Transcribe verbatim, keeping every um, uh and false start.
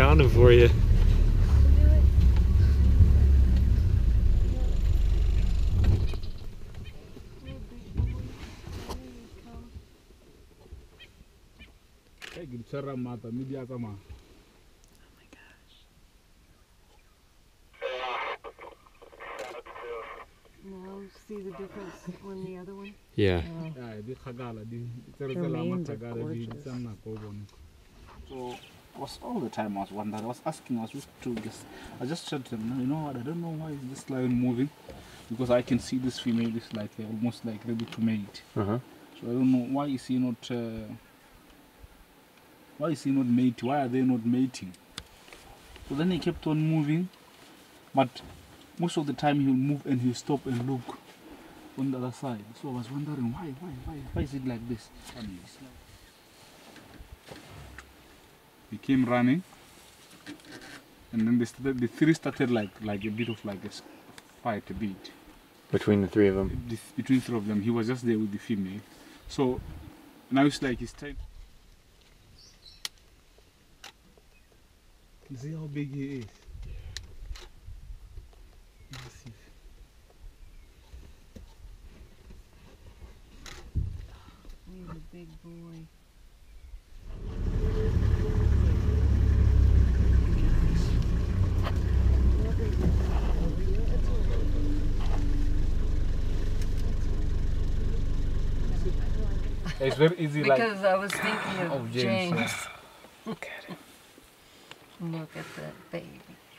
found them for you. Oh my gosh. Now see the difference when the other one? Yeah. So was all the time I was wondering, I was asking, I was just to guess. I just said to them, you know what, I don't know why is this lion moving, because I can see this female is like uh, almost like ready to mate. Uh-huh. So I don't know why is he not uh, why is he not mating? Why are they not mating? So then he kept on moving, but most of the time he'll move and he'll stop and look on the other side. So I was wondering why, why, why, why is it like this? He came running, and then they started, the three started like like a bit of like a fight, a bit between the three of them. Between three of them, he was just there with the female. So now it's like his time. See how big he is. Massive. He's a big boy. It's very easy, like. Because I was thinking of James. James. Look at it. Look at that baby.